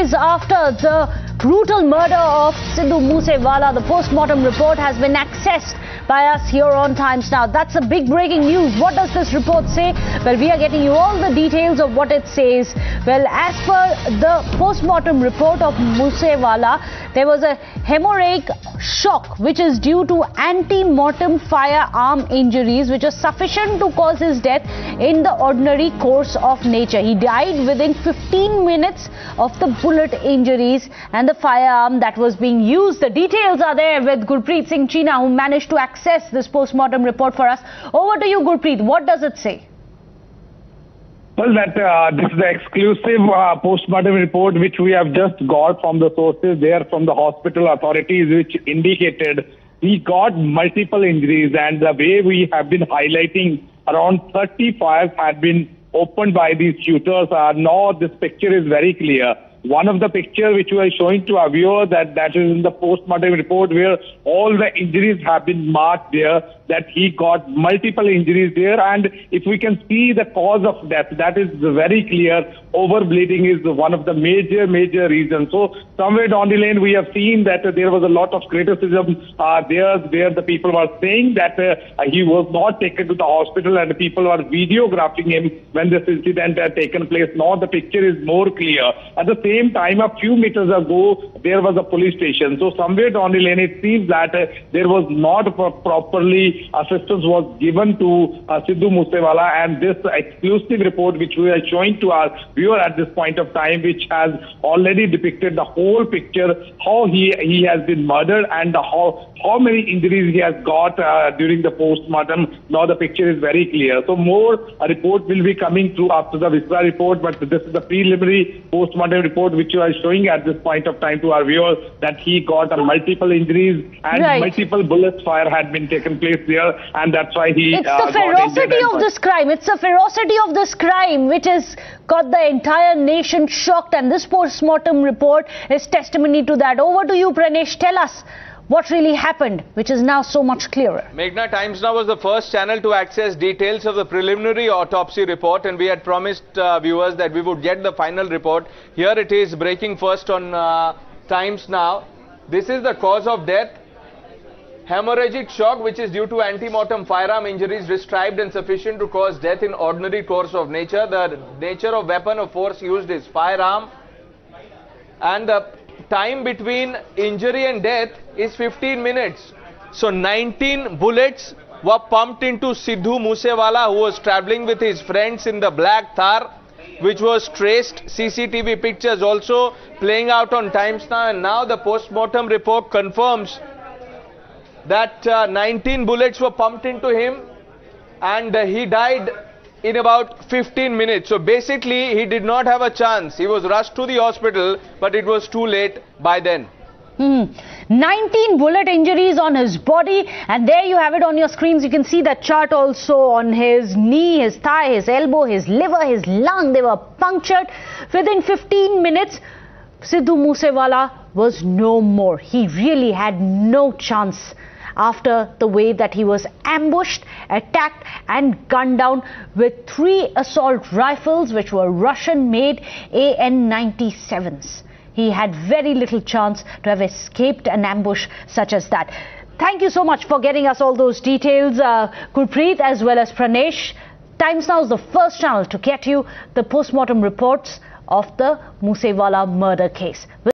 days after the brutal murder of Sidhu Moose Wala, the post-mortem report has been accessed by us here on Times Now. That's a big breaking news. What does this report say? Well, we are getting you all the details of what it says. Well, as per the post-mortem report of Moose Wala, there was a hemorrhagic shock which is due to anti-mortem firearm injuries which are sufficient to cause his death in the ordinary course of nature. He died within 15 minutes of the bullet injuries and the firearm that was being used. The details are there with Gurpreet Singh China, who managed to access this post-mortem report for us. Over to you, Gurpreet. What does it say? Well, this is the exclusive post-mortem report which we have just got from the sources there from the hospital authorities, which indicated he got multiple injuries, and the way we have been highlighting, around 30 fires had been opened by these shooters. Now this picture is very clear. One of the pictures which we are showing to our viewer, that is in the post-mortem report, where all the injuries have been marked there, that he got multiple injuries there. And if we can see the cause of death, that is very clear. Overbleeding is one of the major reasons. So somewhere down the lane, we have seen that there was a lot of criticism there, where the people were saying that he was not taken to the hospital and people were videographing him when this incident had taken place. Now the picture is more clear. At the same time, a few meters ago, there was a police station. So somewhere down the lane, it seems that there was not properly assistance was given to Sidhu Moose Wala, and this exclusive report which we are showing to our viewer at this point of time, which has already depicted the whole picture, how he has been murdered and how many injuries he has got during the post-mortem. Now the picture is very clear. So more report will be coming through after the Visra report, but this is the preliminary post-mortem report which we are showing at this point of time to our viewers, that he got multiple injuries and multiple bullets fire had been taken place there, and that's why he... It's the ferocity of this crime. It's the ferocity of this crime which has got the entire nation shocked, and this post-mortem report is testimony to that. Over to you, Pranesh. Tell us what really happened, which is now so much clearer. Meghna, Times Now was the first channel to access details of the preliminary autopsy report, and we had promised viewers that we would get the final report. Here it is, breaking first on Times Now. This is the cause of death. Hemorrhagic shock, which is due to anti-mortem firearm injuries, described and sufficient to cause death in ordinary course of nature. The nature of weapon of force used is firearm. And the time between injury and death is 15 minutes. So 19 bullets were pumped into Sidhu Moose Wala, who was traveling with his friends in the black Thar, which was traced. CCTV pictures also playing out on Times Now. And now the post-mortem report confirms that 19 bullets were pumped into him, and he died in about 15 minutes. So basically, he did not have a chance. He was rushed to the hospital, but it was too late by then. 19 bullet injuries on his body, and there you have it on your screens. You can see the chart also on his knee, his thigh, his elbow, his liver, his lung. They were punctured. Within 15 minutes, Sidhu Moose Wala was no more. He really had no chance after the way that he was ambushed, attacked and gunned down with 3 assault rifles which were Russian-made AN-97s. He had very little chance to have escaped an ambush such as that. Thank you so much for getting us all those details, Gurpreet, as well as Pranesh. Times Now is the first channel to get you the post-mortem reports of the Moose Wala murder case.